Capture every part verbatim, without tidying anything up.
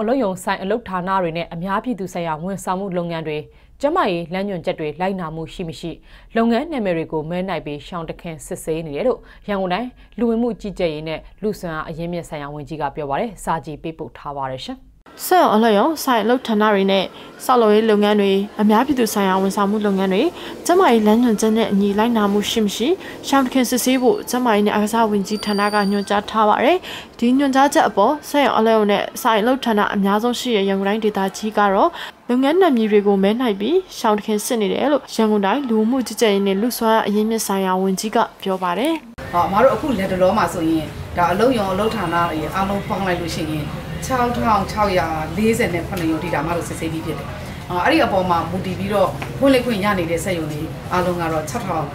Oloyo sign a look tanarine, and happy to say I will samu longandre. Jamai, Lanyon Jetway, Lainamu Shimishi. Longan, Amerigo, men I be shound a can say in yellow. Yangunai, Luimuji Jane, Lucena, Yemia Sayan, Jigapia, Saji, people Tavarisha. So Oloyo sign look tanarine, Saloe Longanre, and happy to say I will samu longanre. Jamai, Lanyon Janet, and Lainamu Shimishi, shound can say, Jamai, Asa Winji Tanaga, Nyoja Tavare. Dinyon Jaja Abo, say Olone, sign low Tana, and Yazoshi, a young randy Tachigaro. Longan Mirigo men I be, shout can send it yellow, Shangudai, Lumu, Jane, Lusua, Yemisaya, when Jiga, Piovare. Maroku let the Roma so in, that low your low Tana, I don't find like wishing in. Chow town, Chowya, these and the Panayoti Damaro City. Ariaboma, Budibiro, Puliquiani, they say only, Alongaro, Tatal,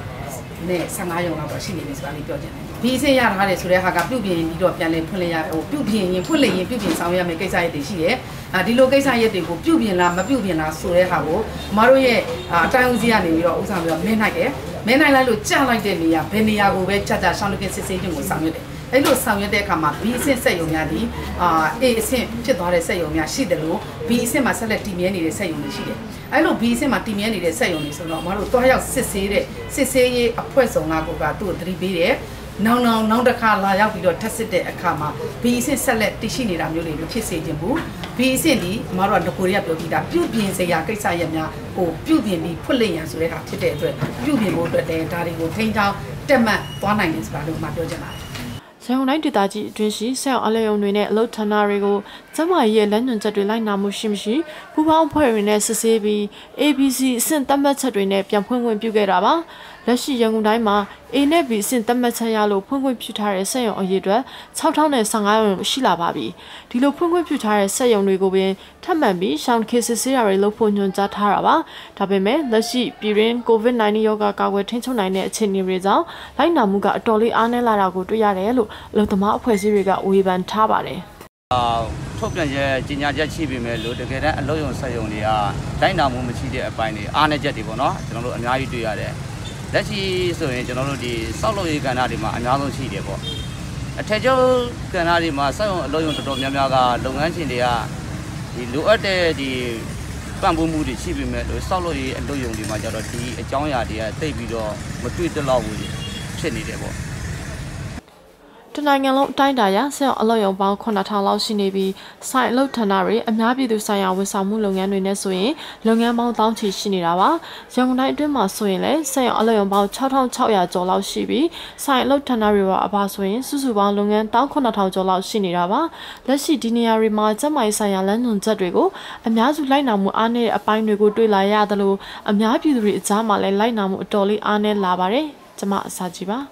Ne, Sangayo, Shini is very good. Busy and Harris to have a beauty in Europe and Pulia or beauty in Pulia in Putin, Samia Makesai this year. The location I did go beauty and Lama beauty and Surehavo, Maroye, Tanzian in Europe, Menage, Menai Lucha like Demia, Peniago, Vecha, Shanuke Session with Samuel. I know Samuel de Kama, Bise Sayonadi, A. Saint Chitore Sayomia Shidelo, Bise Masala Timiani de Sayonishi. I know Bise Matimiani de Sayonis or Marotoya Sese, Sese, a person Nagoga, two, three beer. No, no, no, the car lie out with your tested a camera. Peace and select Tishini Ramuli, which is a jambu. Peace in the Mara de Korea, Pudita, Putin, Sayaka Sayamia, or Putin, Pulians, who have today, Putin, who the entire will paint out, Tema, one night is Badu Madojana. So ninety Daji, Drinshi, Sell Aleone, Lotanarigo, Tamaye, London Tadrina Mushimshi, Puan Poirine, Sasebi, A B C, Saint Damatadrine, Piampun Bugeraba. Lashi Yang Daima, A Nebi Saint Damatayalo, Pungu Putare, Sayon Oyedra, Southtown and Sangayon, Shila Babi. Dilo Pungu Putare, Sayon Rigobe, Tamabi, Sound Cases, Sierra Lopon Jataraba, Tabeme, Lashi, Birin, Govin, Nani Yoga, Gawa, Tinto Nine, Tini Rizal, Laina Muga, Dolly, Anne Larago, Yarelo, Lotama, Poesiriga, Weavan Tabare. Topian Jinya Chibi Melo, the Gera, Loyon Sayonia, Dina Mumachi, Bani, Anna Jetibono, and I do Yare. That is so in general the Solo Ganarima and Alon City. A Tejo Ganarima, so Loyon to Domiaga, Longan India, the Luate, the Bamboo Moody Chibi Melo, Solo and Loyon, the majority, a Jonya, the Tabido, Matu the Law with Chenny Devil. Tonight, long time Daya, sell a loyal bound Conata Laushi Navy, side low Tanari, and happy to sign out with Samu Longan Renesue, Longan Mount Downty Shinirawa, young night Duma Soile, sell a loyal bound Chowtown Chowya Jolau Shibi, side low Tanari Abaswin, Susuban Longan Down Conata Jolau Shinirawa, Lessi Dinia remarks my Sayalan on Zadrigo, and Yazu Lainamu Ane, a pine to go to Layadalo, and happy to read Zamale Lainamu Dolly Ane Labare, Tama Sajiba.